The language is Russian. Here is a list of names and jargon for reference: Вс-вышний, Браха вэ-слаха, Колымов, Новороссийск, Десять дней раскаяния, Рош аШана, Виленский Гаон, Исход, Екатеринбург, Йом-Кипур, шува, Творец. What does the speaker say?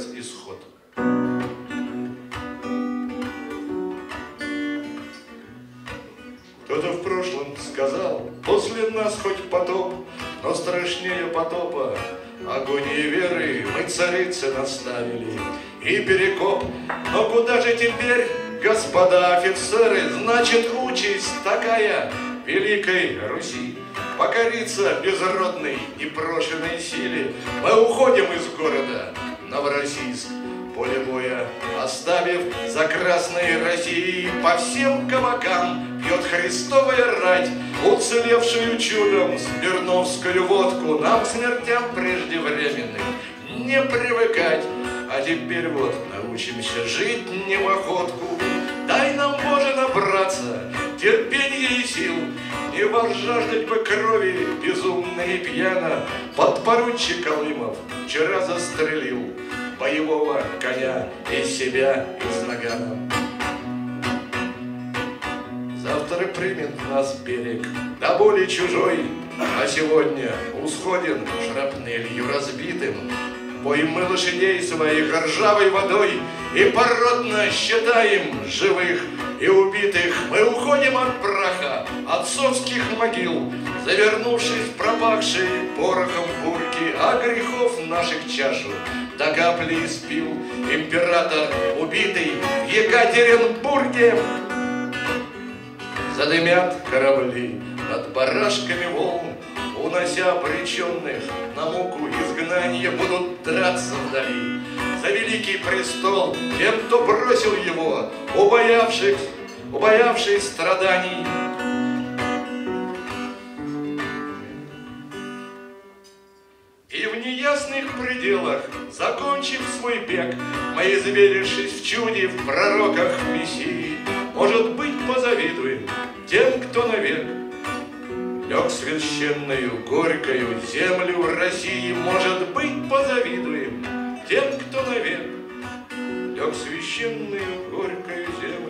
называется «Исход». Кто-то в прошлом сказал: после нас хоть потоп, но страшнее потопа агонии веры мы царицы наставили и перекоп. Но куда же теперь, господа офицеры, значит участь такая великой Руси? Покориться безродной непрошенной силе. Мы уходим из города Новороссийск, поле боя оставив за красной России. По всем кабакам пьет христовая рать уцелевшую чудом смирновскую водку. Нам к смертям преждевременным не привыкать, а теперь вот научимся жить не в охотку. Дай нам, Боже, набраться терпенья и сил, не возжаждать бы крови безумно и пьяно. Подпоручик Колымов вчера застрелил боевого коня из себя из нагана. Завтра примет нас берег до боли чужой, а сегодня усходен шрапнелью разбитым. Пой мы лошадей своих ржавой водой и породно считаем живых и убитых. Мы уходим от праха отцовских могил, завернувшись в пропахшие порохом бурки, а грехов наших чашу до капли испил император, убитый в Екатеринбурге. Задымят корабли над барашками волн, унося обреченных на муку изгнания. Будут драться вдали за великий престол тем, кто бросил его, убоявшись страданий. И в неясных пределах, закончив свой бег, мы, изверившись в чуде, в пророках Мессии, может быть, позавидуем тем, кто навек лег священную горькую землю России. Может быть, позавидуем тем, кто навек лег священную горькую землю.